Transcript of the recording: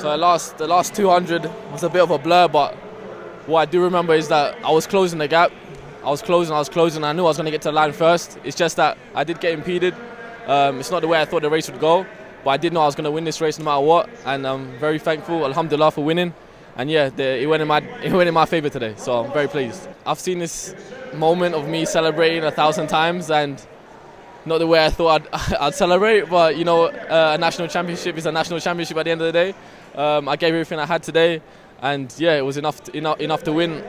So the last 200 was a bit of a blur, but what I do remember is that I was closing the gap. I was closing. I knew I was going to get to the line first. It's just that I did get impeded. It's not the way I thought the race would go, but I did know I was going to win this race no matter what, and I'm very thankful, Alhamdulillah, for winning. And yeah, it went in my favour today, so I'm very pleased. I've seen this moment of me celebrating 1,000 times, and not the way I thought I'd celebrate, but you know, a national championship is a national championship at the end of the day. I gave everything I had today, and yeah, it was enough to win.